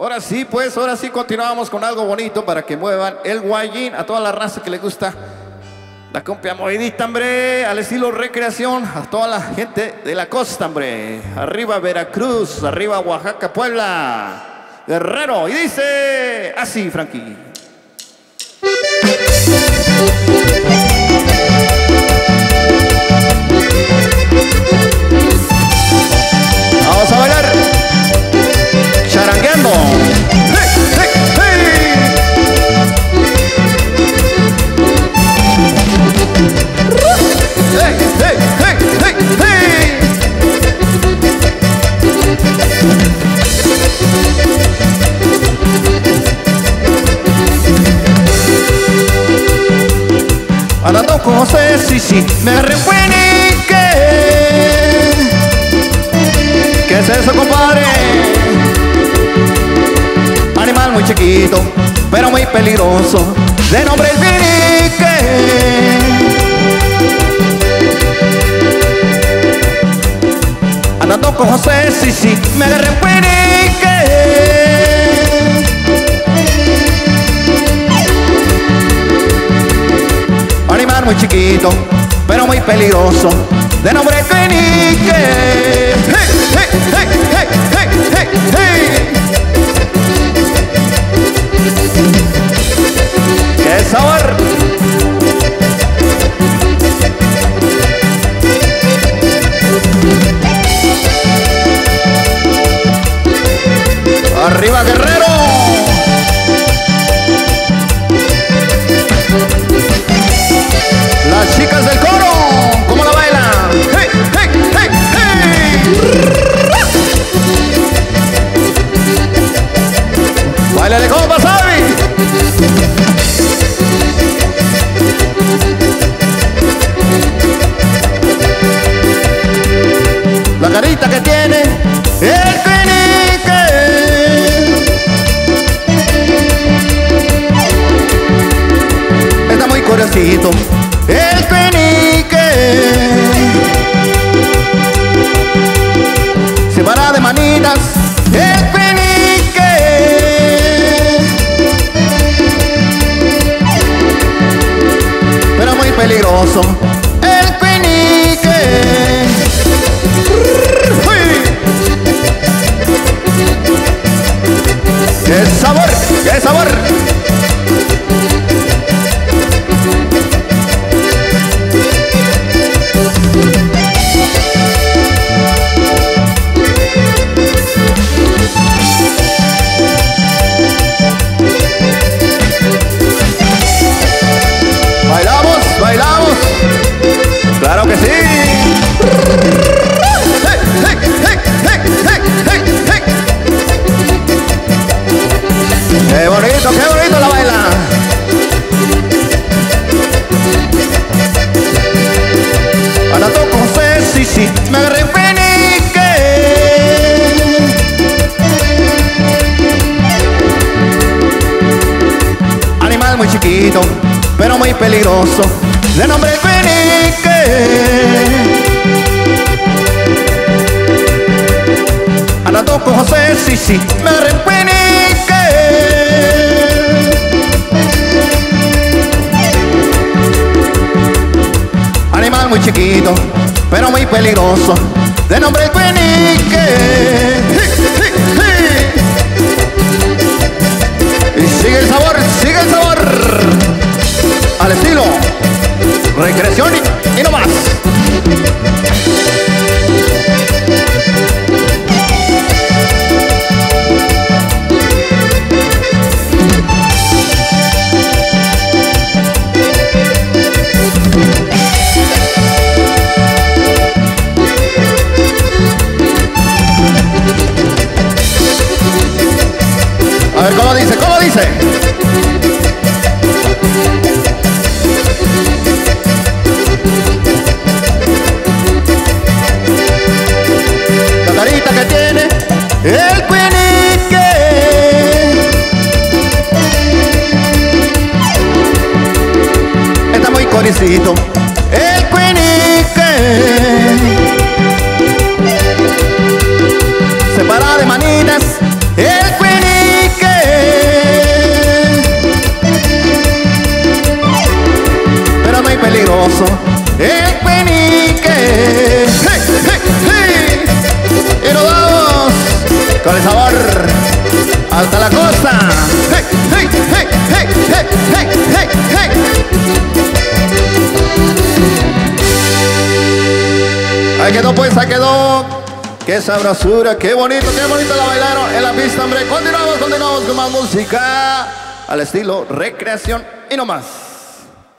Ahora sí, pues, ahora sí continuamos con algo bonito para que muevan el guayín a toda la raza que le gusta la cumbia movidita, hombre, al estilo recreación, a toda la gente de la costa, hombre. Arriba Veracruz, arriba Oaxaca, Puebla, Guerrero. Y dice así, Frankie. Vamos a bailar charangueando. ¡Hey, hey, hey! ¡Hey, hey, hey, hey, hey! Andando con José, sí, sí, me recuenique. ¿Qué es eso, compadre? Animal muy chiquito, pero muy peligroso, de nombre el cuenique. Andando con José, sí, sí, me agarré el cuenique. Animal muy chiquito, pero muy peligroso, de nombre el cuenique. ¡Hey! Hey, hey, hey, hey, hey, hey. ¡Qué sabor! ¡Arriba, Guerrero! Las chicas del coro, ¿cómo la bailan? ¡Hey, hey, hey, hey! ¡Báilale como pasabi! La carita que tiene el cuenique. Está muy curiosito el cuenique. Se para de manitas el cuenique. Peligroso el cuenique. ¡Qué sabor! ¡Qué sabor! ¿Bailamos? ¡Claro que sí! Qué bonito la baila! Ahora toco José, sí, sí, me agarré un cuenique. Animal muy chiquito, pero muy peligroso, de nombre el cuenique. Andando con José, sí, sí, me agarré el cuenique. Animal muy chiquito, pero muy peligroso, de nombre el cuenique. Y sigue el sabor, sigue el sabor. Al estilo recreación y no más. A ver, ¿cómo dice? ¿Cómo dice? El cuenique. Está muy colicito el cuenique. Se para de manitas el cuenique. propuesta quedó. Qué sabrosura, qué bonito la bailaron en la pista, hombre. Continuamos con más música al estilo recreación y no más.